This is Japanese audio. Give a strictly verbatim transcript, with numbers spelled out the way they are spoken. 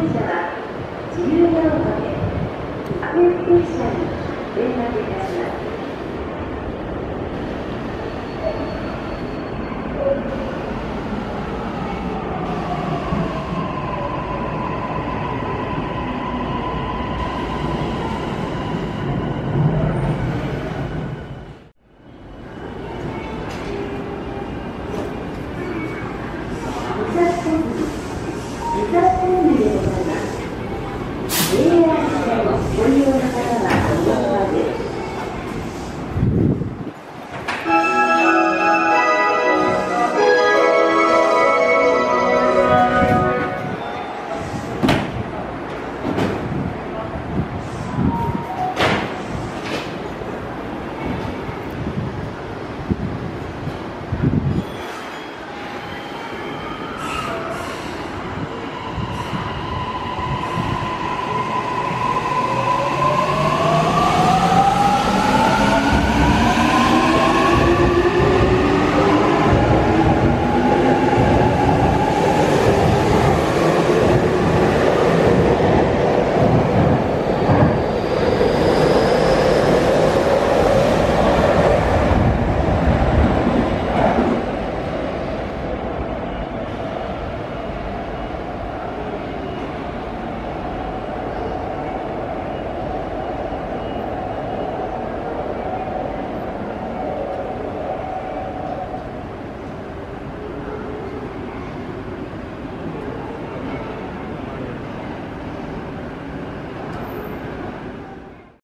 電車は自由が丘で阿部駅列車に連絡いたします。Just